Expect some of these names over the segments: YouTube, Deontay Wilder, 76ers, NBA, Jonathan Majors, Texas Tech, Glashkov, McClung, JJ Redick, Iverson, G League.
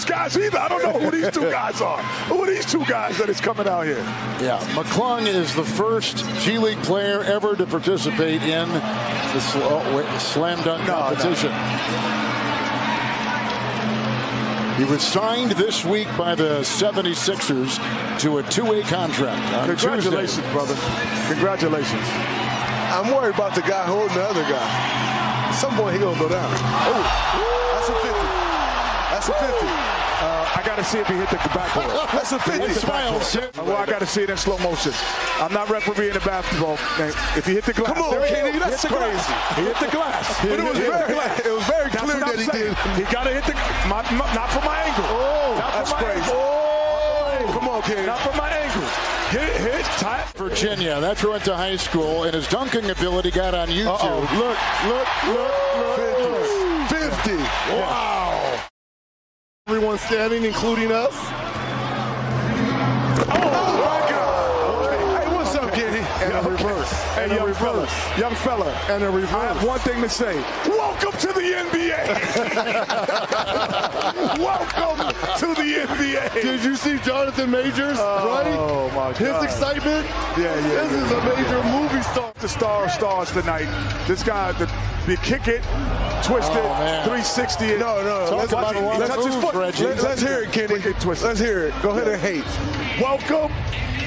these guys either. I don't know who these two guys are. Who are these two guys that is coming out here? Yeah, McClung is the first G League player ever to participate in the slam dunk competition. He was signed this week by the 76ers to a two-way contract on Congratulations, Tuesday. Brother. Congratulations. I'm worried about the guy holding the other guy. At some point, he's going to go down. Oh, that's a 50. That's a 50. I got to see if he hit the backboard. That's a 50. Smiles. Well, I got to see it in slow motion. I'm not refereeing the basketball. If he hit the glass. Come on, Kenny, that's crazy. He hit the glass. But it was very clear that he did. He got to hit the glass. Not from my angle. Oh, that's crazy. Oh, come on, Kenny. Not from my angle. Get hit, tight. Virginia, that's where I went to high school, and his dunking ability got on YouTube. Look. 50. Wow. Everyone standing, including us. Oh my God! Okay. Hey, what's up, Kenny? And a reverse. Hey, and young fella. And a reverse. I have one thing to say. Welcome to the NBA. Welcome to the NBA. Did you see Jonathan Majors? Oh my God! His excitement. Yeah. This is a major movie star. The stars tonight. This guy, the kick it. Twisted, 360. Let's hear it, Kenny. Let's hear it. Go ahead and hate. Welcome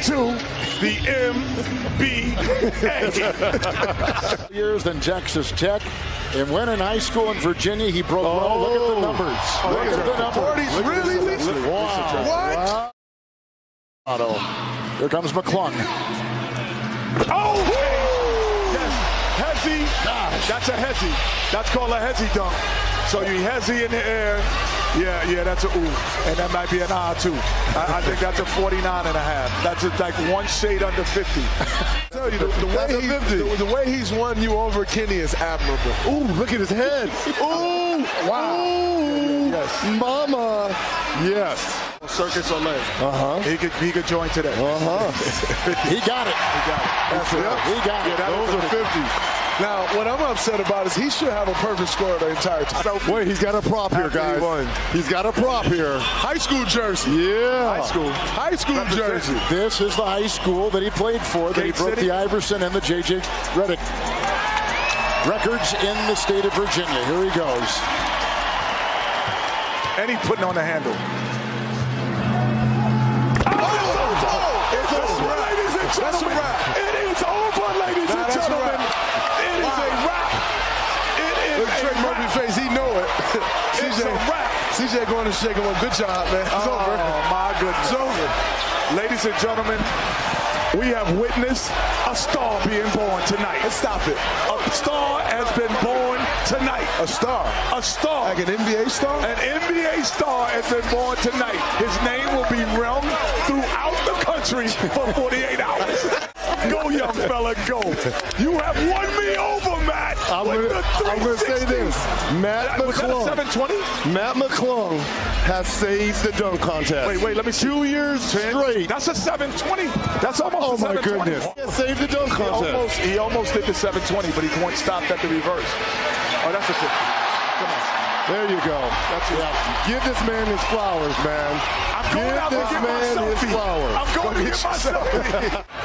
to the MBA. Years than Texas Tech, and when in high school in Virginia, he broke. Oh, look at the numbers. Look at the numbers. Really? Wow. What? Wow. Here comes McClung. Oh. Gosh. That's a hezzy. That's called a hezzy dunk. So you hezzy in the air. Yeah, that's a ooh. And that might be an ah, too. I think that's a 49.5. That's like one shade under 50. I tell you, the way he's won you over, Kenny, is admirable. Ooh, look at his head. Ooh, wow. Ooh, yes. Mama. Yes. Circus Olay. He could join today. He got it. Those are 50s. Now, what I'm upset about is he should have a perfect score the entire time. Wait, he's got a prop here, guys. He's got a prop here. High school jersey. Yeah. High school jersey. This is the high school that he played for, that he broke the Iverson and the JJ Redick records in the state of Virginia. Here he goes. And he's putting on the handle. That's a wrap. It is over, ladies and gentlemen. It is a wrap. It is a wrap. Look at Trey Murphy's face. He know it. It's a wrap. CJ going to shake him up. Good job, man. It's over. Oh, my goodness. It's over. Ladies and gentlemen, we have witnessed a star being born tonight. Let's stop it. A star has been born tonight. A star. A star. Like an NBA star? An NBA star has been born tonight. His name will be realmed throughout the country for 48 hours. Go, young fella, go. You have won me over, Matt. I'm going to say this. Matt McClung has saved the dunk contest. Wait, let me see. 2 years straight. That's a 720. That's almost a 720. Oh, my goodness. He saved the dunk contest. He almost did the 720, but he stopped at the reverse. Oh, that's a 50. Come on. There you go. That's it. Yeah. Give this man his flowers, man. I'm going out to get my selfie.